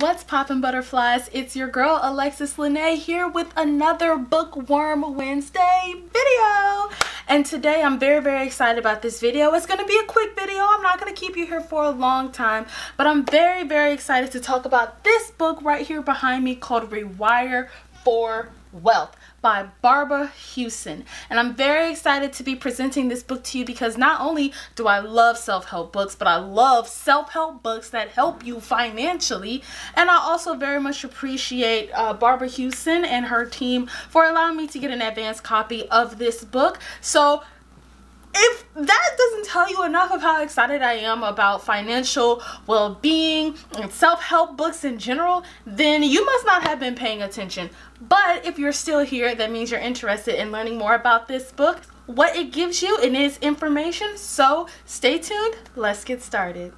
What's poppin' butterflies? It's your girl Alexes LaNae here with another Bookworm Wednesday video. And today I'm very excited about this video. It's gonna be a quick video. I'm not gonna keep you here for a long time, but I'm very excited to talk about this book right here behind me called Rewire for Wealth by Barbara Huson. And I'm very excited to be presenting this book to you because not only do I love self-help books, but I love self-help books that help you financially. And I also very much appreciate Barbara Huson and her team for allowing me to get an advanced copy of this book. So if that doesn't tell you enough of how excited I am about financial well-being and self-help books in general, then you must not have been paying attention. But if you're still here, that means you're interested in learning more about this book, what it gives you, and its information. So stay tuned. Let's get started.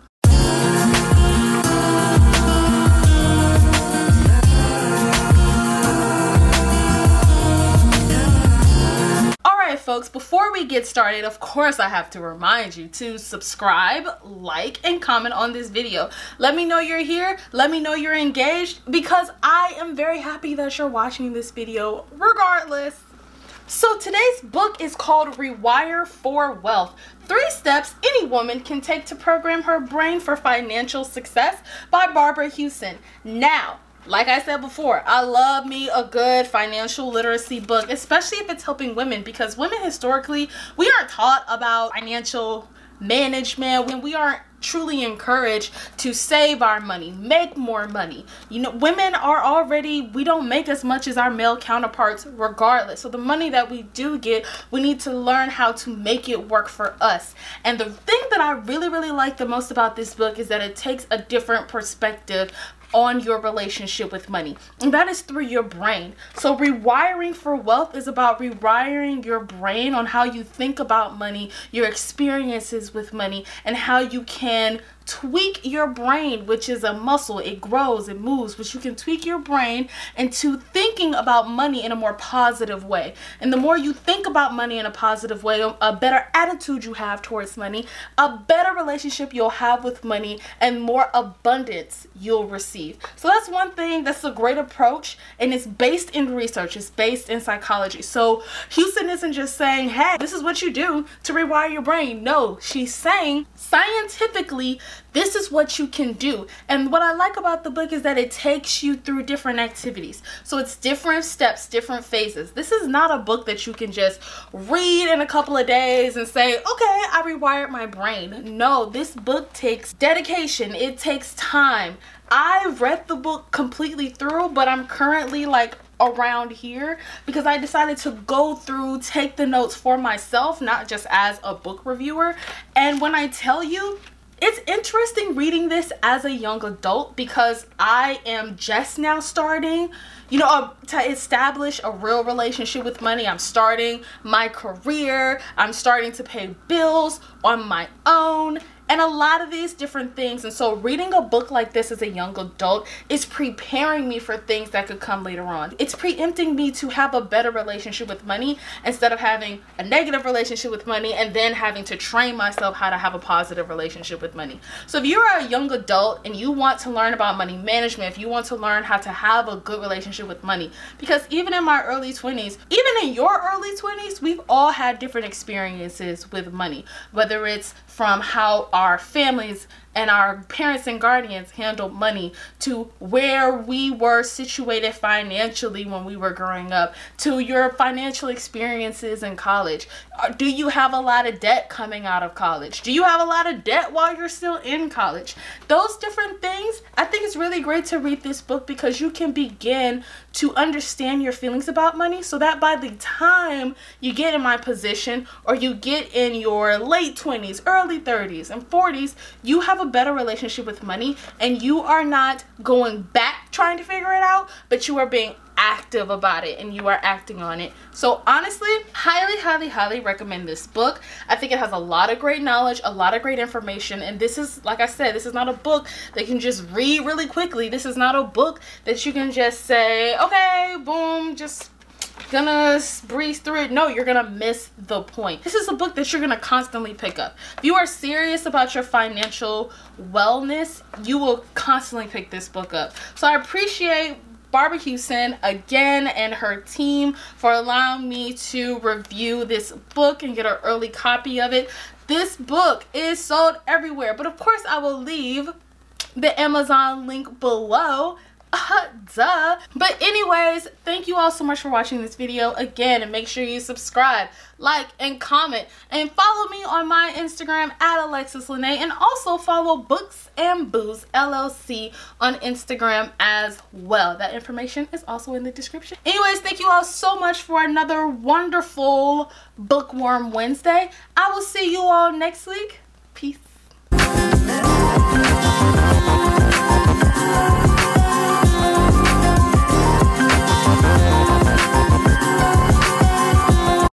Folks, before we get started, of course I have to remind you to subscribe, like, and comment on this video. Let me know you're here, let me know you're engaged, because I am very happy that you're watching this video regardless. So today's book is called Rewire for Wealth: 3 Steps Any Woman Can Take to Program Her Brain for Financial Success by Barbara Huson. Now, like I said before, I love me a good financial literacy book, especially if it's helping women, because women historically, we aren't taught about financial management when we aren't truly encouraged to save our money, make more money. You know, women are already, we don't make as much as our male counterparts regardless. So the money that we do get, we need to learn how to make it work for us. And the thing that I really like the most about this book is that it takes a different perspective on your relationship with money, and that is through your brain. So Rewiring for Wealth is about rewiring your brain on how you think about money, your experiences with money, and how you can tweak your brain, which is a muscle. It grows, it moves, but you can tweak your brain into thinking about money in a more positive way. And the more you think about money in a positive way, a better attitude you have towards money, a better relationship you'll have with money, and more abundance you'll receive. So that's one thing that's a great approach, and it's based in research, it's based in psychology. So Huson isn't just saying, hey, this is what you do to rewire your brain. No, she's saying scientifically, this is what you can do. And what I like about the book is that it takes you through different activities. So it's different steps, different phases. This is not a book that you can just read in a couple of days and say, okay, I rewired my brain. No, this book takes dedication. It takes time. I read the book completely through, but I'm currently like around here because I decided to go through, take the notes for myself, not just as a book reviewer. And when I tell you, it's interesting reading this as a young adult because I am just now starting, you know, to establish a real relationship with money. I'm starting my career. I'm starting to pay bills on my own and a lot of these different things. And so reading a book like this as a young adult is preparing me for things that could come later on. It's preempting me to have a better relationship with money instead of having a negative relationship with money and then having to train myself how to have a positive relationship with money. So if you're a young adult and you want to learn about money management, if you want to learn how to have a good relationship with money, because even in my early 20s, even in your early 20s, we've all had different experiences with money, whether it's from how our families and our parents and guardians handled money, to where we were situated financially when we were growing up, to your financial experiences in college. Do you have a lot of debt coming out of college? Do you have a lot of debt while you're still in college? Those different things, I think it's really great to read this book because you can begin to understand your feelings about money so that by the time you get in my position or you get in your late 20s, early 30s, and 40s, you have a better relationship with money and you are not going back trying to figure it out, but you are being active about it and you are acting on it. So honestly, highly recommend this book. I think it has a lot of great knowledge, a lot of great information, and this is, like I said, this is not a book that you can just read really quickly. This is not a book that you can just say, okay, boom, just gonna breeze through it. No, you're gonna miss the point. This is a book that you're gonna constantly pick up. If you are serious about your financial wellness, you will constantly pick this book up. So I appreciate Barbara Huson again and her team for allowing me to review this book and get an early copy of it. This book is sold everywhere, but of course I will leave the Amazon link below. Duh. But anyways, thank you all so much for watching this video again, and make sure you subscribe, like, and comment, and follow me on my Instagram at Alexes LaNae, and also follow Books and Booze LLC on Instagram as well. That information is also in the description. Anyways, thank you all so much for another wonderful Bookworm Wednesday. I will see you all next week. Peace.